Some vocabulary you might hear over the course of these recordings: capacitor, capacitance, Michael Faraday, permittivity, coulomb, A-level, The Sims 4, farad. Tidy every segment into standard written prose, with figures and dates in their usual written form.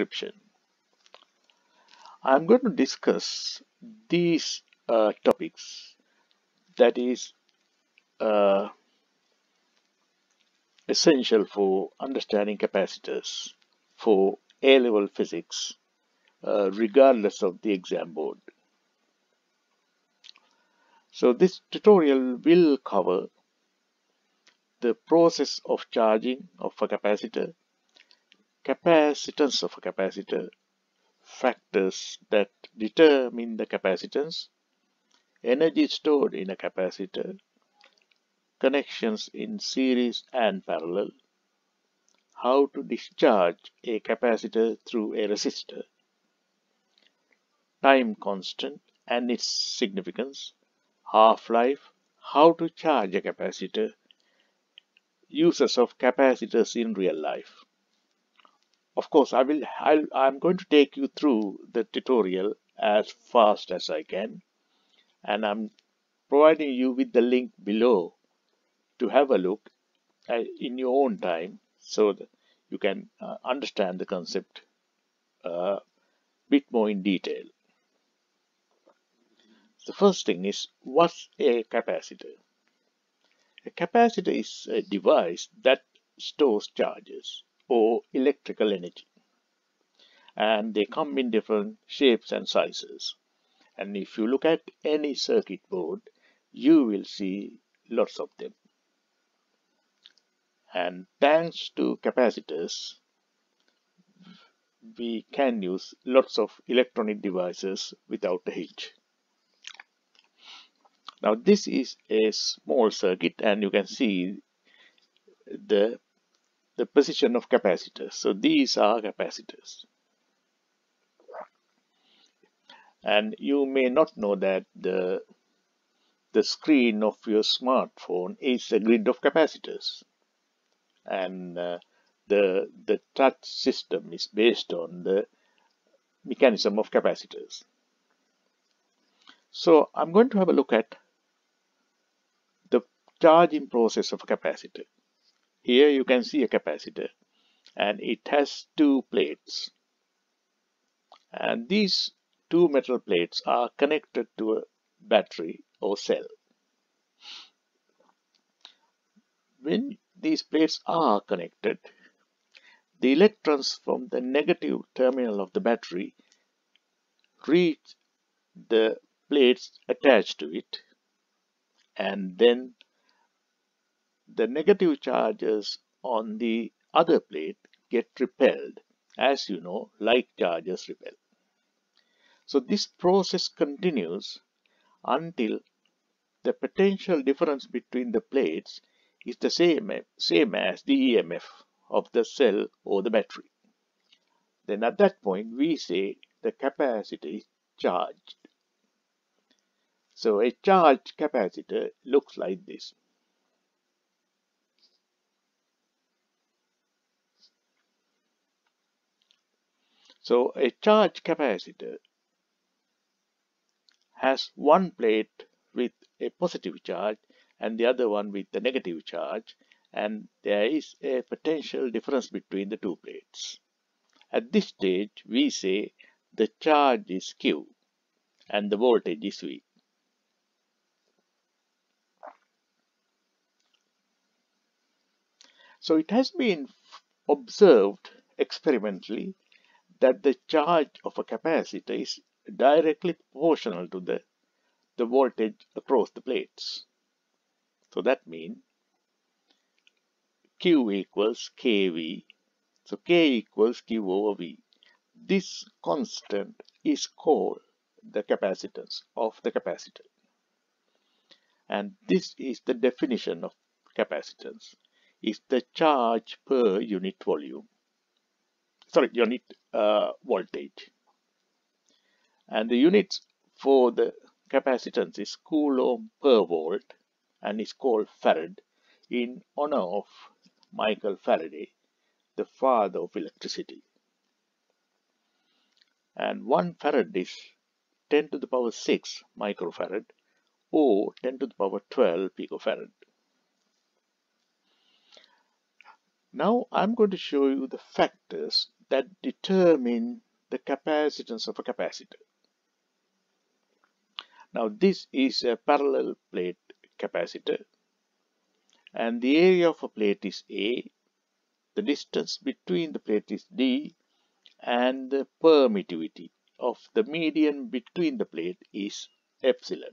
description. I'm going to discuss these topics, that is essential for understanding capacitors for A-level physics, regardless of the exam board. So this tutorial will cover the process of charging of a capacitor, capacitance of a capacitor, factors that determine the capacitance, energy stored in a capacitor, connections in series and parallel, how to discharge a capacitor through a resistor, time constant and its significance, half-life, how to charge a capacitor, uses of capacitors in real life. Of course, I'm going to take you through the tutorial as fast as I can, and I'm providing you with the link below to have a look in your own time so that you can understand the concept a bit more in detail. The first thing is, what's a capacitor? A capacitor is a device that stores charges or electrical energy, and they come in different shapes and sizes. And if you look at any circuit board, you will see lots of them. And thanks to capacitors, we can use lots of electronic devices without a hitch. Now this is a small circuit, and you can see the position of capacitors. So these are capacitors. And you may not know that the screen of your smartphone is a grid of capacitors. And the touch system is based on the mechanism of capacitors. So I'm going to have a look at the charging process of a capacitor. Here you can see a capacitor, and it has two plates, and these two metal plates are connected to a battery or cell. When these plates are connected, the electrons from the negative terminal of the battery reach the plates attached to it, and then the negative charges on the other plate get repelled. As you know, like charges repel. So this process continues until the potential difference between the plates is the same as the EMF of the cell or the battery. Then at that point we say the capacitor is charged. So a charged capacitor looks like this. So a charged capacitor has one plate with a positive charge and the other one with a negative charge, and there is a potential difference between the two plates. At this stage we say the charge is Q and the voltage is V. So it has been observed experimentally that the charge of a capacitor is directly proportional to the voltage across the plates. So that means Q equals KV. So K equals Q over V. This constant is called the capacitance of the capacitor. And this is the definition of capacitance. Is the charge per unit volume, sorry, unit voltage. And the units for the capacitance is coulomb per volt, and is called farad in honor of Michael Faraday, the father of electricity. And 1 farad is 10 to the power 6 microfarad or 10 to the power 12 picofarad. Now I'm going to show you the factors that determine the capacitance of a capacitor. Now this is a parallel plate capacitor, and the area of a plate is A, the distance between the plate is D, and the permittivity of the median between the plate is epsilon.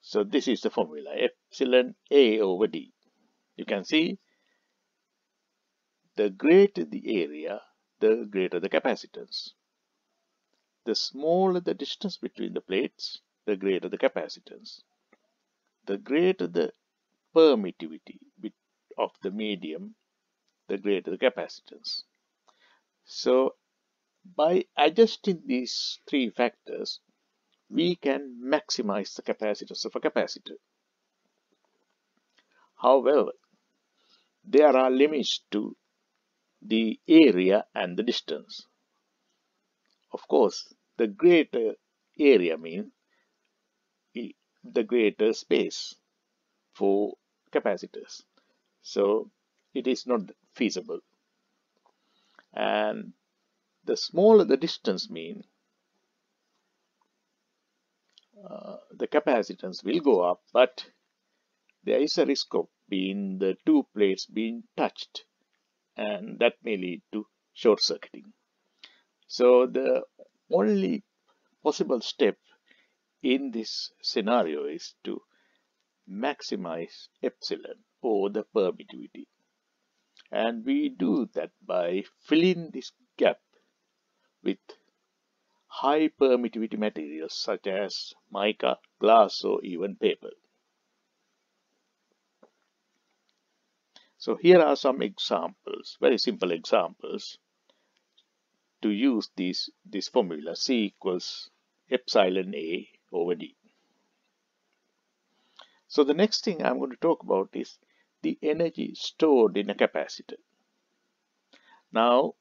So this is the formula, epsilon A over D. You can see the greater the area, the greater the capacitance. The smaller the distance between the plates, the greater the capacitance. The greater the permittivity of the medium, the greater the capacitance. So by adjusting these three factors, we can maximize the capacitance of a capacitor. However, there are limits to the area and the distance. Of course, the greater area means the greater space for capacitors. So it is not feasible. And the smaller the distance means the capacitance will go up, but there is a risk of the two plates being touched, and that may lead to short circuiting. So the only possible step in this scenario is to maximize epsilon or the permittivity, and we do that by filling this gap with high permittivity materials such as mica, glass, or even paper. So here are some examples, very simple examples, to use this formula, C equals epsilon A over D. So the next thing I'm going to talk about is the energy stored in a capacitor. Now,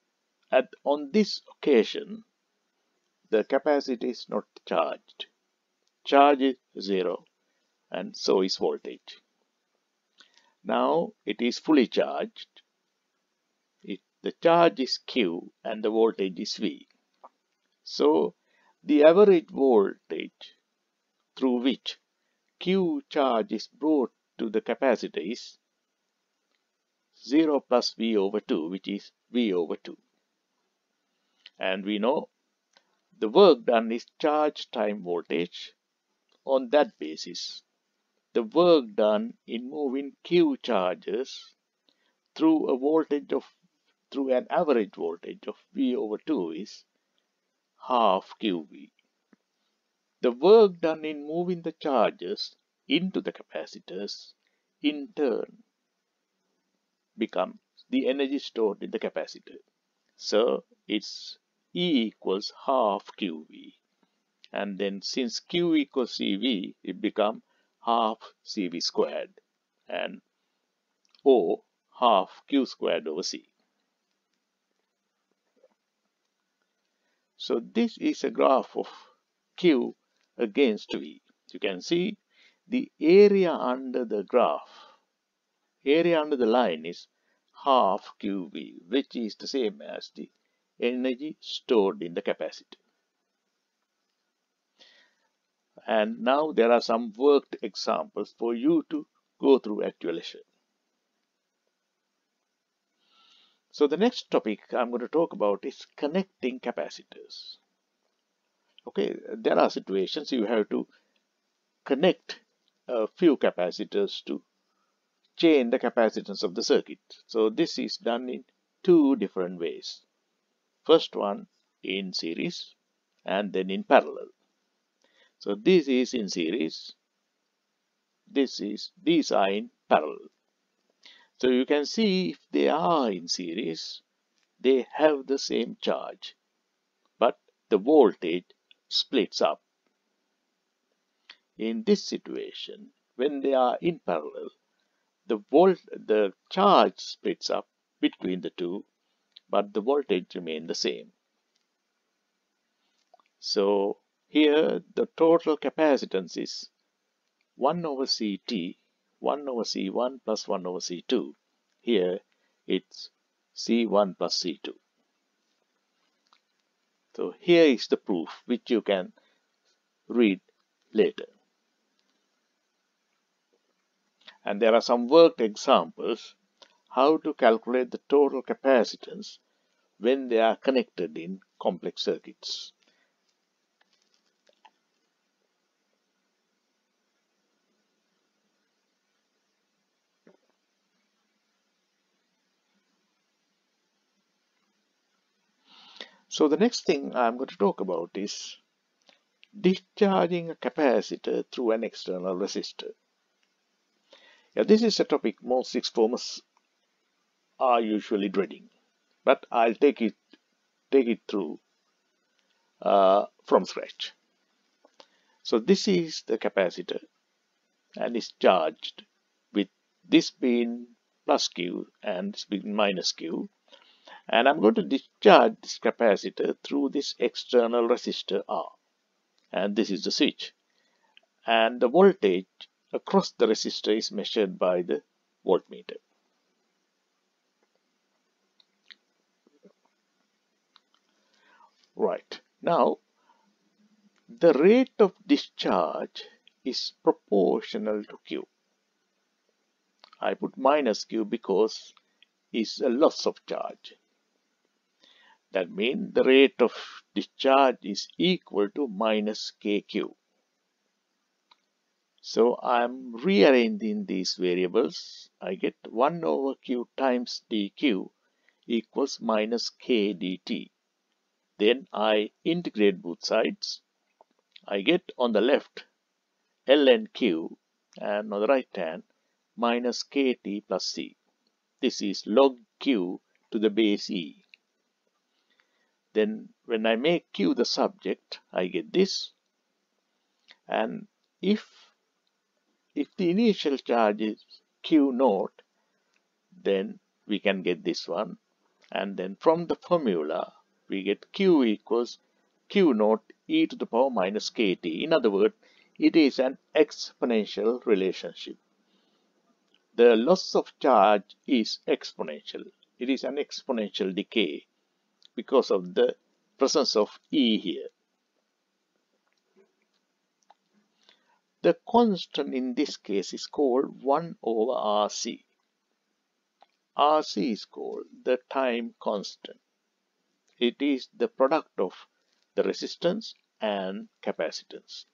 on this occasion, the capacitor is not charged. Charge is zero, and so is voltage. Now it is fully charged. The charge is Q and the voltage is V. So the average voltage through which Q charge is brought to the capacitor is 0 plus V over 2, which is V over 2. And we know the work done is charge time voltage. On that basis, the work done in moving Q charges through an average voltage of V over 2 is half QV. The work done in moving the charges into the capacitors in turn becomes the energy stored in the capacitor. So it's E equals half QV. And then since Q equals CV, it becomes half CV squared, and or half Q squared over C. So this is a graph of Q against V. You can see the area under the graph, area under the line is half QV, which is the same as the energy stored in the capacitor. And now there are some worked examples for you to go through actualization. So the next topic I'm going to talk about is connecting capacitors. Okay, there are situations you have to connect a few capacitors to chain the capacitance of the circuit. So this is done in two different ways. First one in series and then in parallel. So this is in series, these are in parallel. So you can see if they are in series, they have the same charge, but the voltage splits up. In this situation, when they are in parallel, the charge splits up between the two, but the voltage remains the same. So here the total capacitance is 1 over CT, 1 over C1 plus 1 over C2. Here it's C1 plus C2. So here is the proof which you can read later. And there are some worked examples how to calculate the total capacitance when they are connected in complex circuits. So the next thing I'm going to talk about is discharging a capacitor through an external resistor. Yeah, this is a topic most sixth formers are usually dreading, but I'll take it through from scratch. So this is the capacitor and is charged with this being plus Q and this being minus Q. And I'm going to discharge this capacitor through this external resistor R. And this is the switch. And the voltage across the resistor is measured by the voltmeter. Right. Now, the rate of discharge is proportional to Q. I put minus Q because it's a loss of charge. That means the rate of discharge is equal to minus KQ. So I'm rearranging these variables. I get 1 over Q times dQ equals minus K dt. Then I integrate both sides. I get on the left ln Q and on the right hand minus KT plus C. This is log Q to the base E. Then when I make Q the subject, I get this. And if the initial charge is Q naught, then we can get this one. And then from the formula, we get Q equals Q naught e to the power minus KT. In other words, it is an exponential relationship. The loss of charge is exponential. It is an exponential decay because of the presence of E here. The constant in this case is called 1 over RC. RC is called the time constant. It is the product of the resistance and capacitance.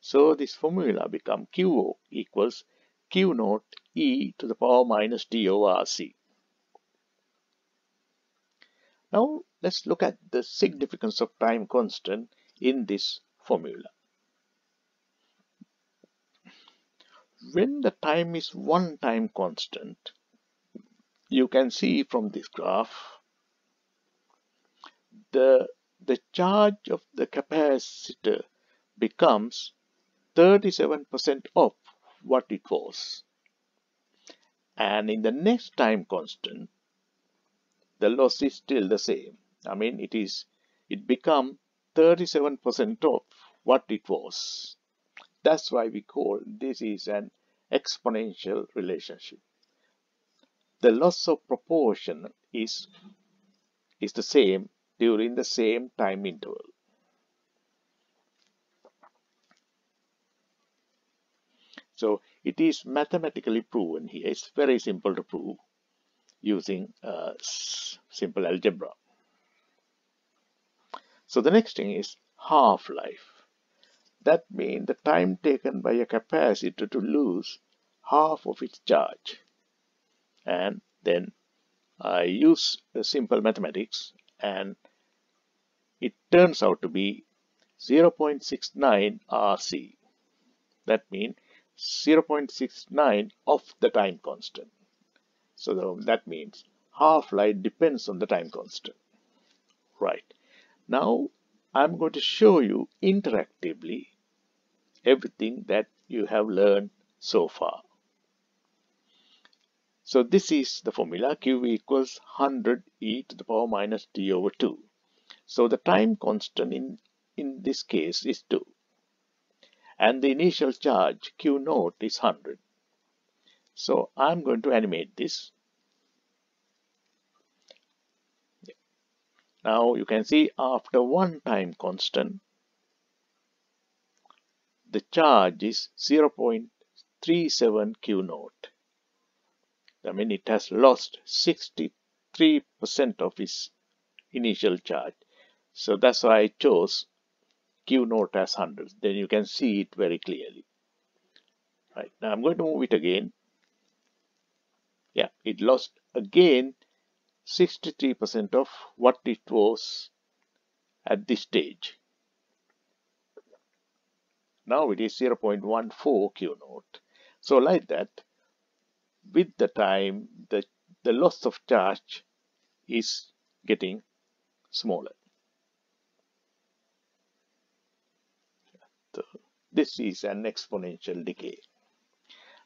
So this formula becomes QO equals Q naught e to the power minus d over RC. Now let's look at the significance of time constant in this formula. When the time is one time constant, you can see from this graph the charge of the capacitor becomes 37% of what it was. And in the next time constant, the loss is still the same. I mean, it becomes 37% of what it was. That's why we call this is an exponential relationship. The loss of proportion is the same during the same time interval. So it is mathematically proven here. It's very simple to prove using simple algebra. So the next thing is half-life. That means the time taken by a capacitor to lose half of its charge. And then I use simple mathematics and it turns out to be 0.69 RC. That means 0.69 of the time constant. So that means half-life depends on the time constant. Right. Now I'm going to show you interactively everything that you have learned so far. So this is the formula Q equals 100 e to the power minus t over 2. So the time constant in this case is 2. And the initial charge Q naught is 100. So I'm going to animate this. Now you can see after one time constant, the charge is 0.37 Q naught. I mean it has lost 63% of its initial charge. So that's why I chose Q naught as 100. Then you can see it very clearly. Right, now I'm going to move it again. Yeah, it lost again 63% of what it was at this stage. Now it is 0.14 Q naught. So like that, with the time, the loss of charge is getting smaller. So this is an exponential decay.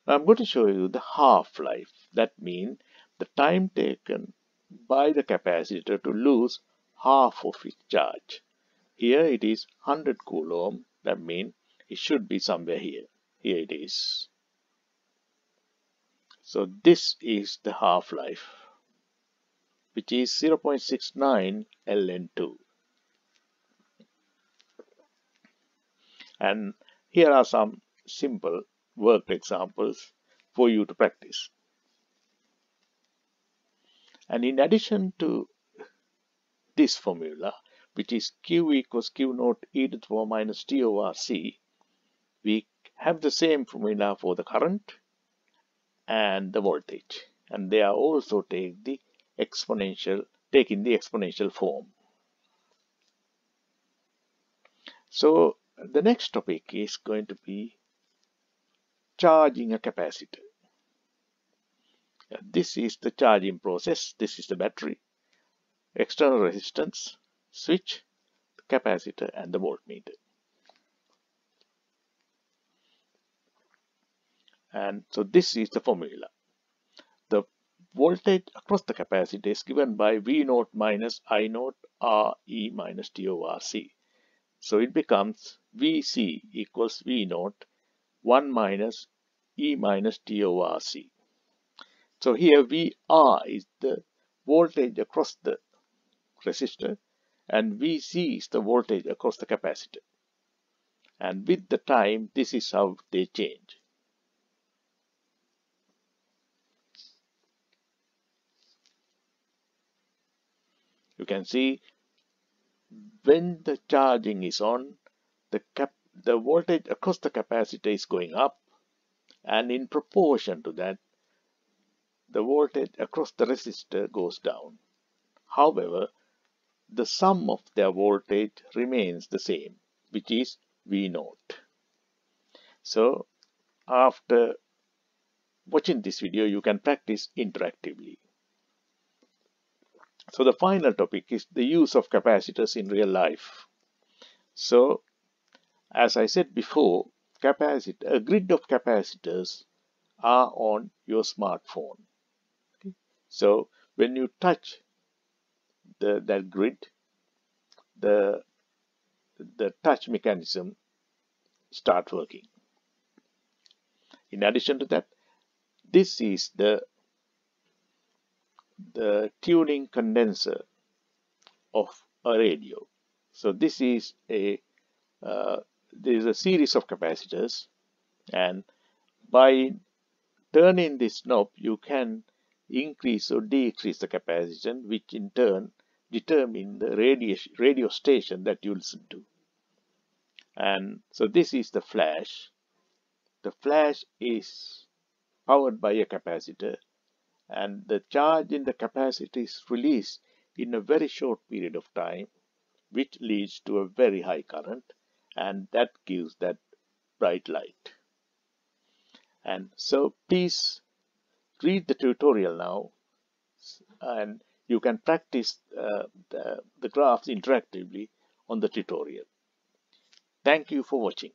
Now I'm going to show you the half-life. That means the time taken by the capacitor to lose half of its charge. Here it is 100 coulomb. That means it should be somewhere here. Here it is. So this is the half-life, which is 0.69 ln2. And here are some simple worked examples for you to practice. And in addition to this formula, which is Q equals Q naught e to the power minus t over C, we have the same formula for the current and the voltage, and they are also taking the exponential form. So the next topic is going to be charging a capacitor. This is the charging process. This is the battery, external resistance, switch, capacitor, and the voltmeter. And so this is the formula. The voltage across the capacitor is given by V naught minus I naught R e minus t over C. So it becomes VC equals V naught 1 minus e minus t over C. So here VR is the voltage across the resistor and VC is the voltage across the capacitor. And with the time, this is how they change. You can see when the charging is on, the voltage across the capacitor is going up, and in proportion to that, the voltage across the resistor goes down. However, the sum of their voltage remains the same, which is V naught. So after watching this video, you can practice interactively. So the final topic is the use of capacitors in real life. So as I said before, a grid of capacitors are on your smartphone. Okay. So when you touch that grid, the touch mechanism starts working. In addition to that, this is the tuning condenser of a radio. So this is there is a series of capacitors, and by turning this knob, you can increase or decrease the capacitance, which in turn determine the radio station that you listen to. And so this is the flash. The flash is powered by a capacitor, and the charge in the capacitor is released in a very short period of time, which leads to a very high current, and that gives that bright light. And so please read the tutorial now, and you can practice the graphs interactively on the tutorial. Thank you for watching.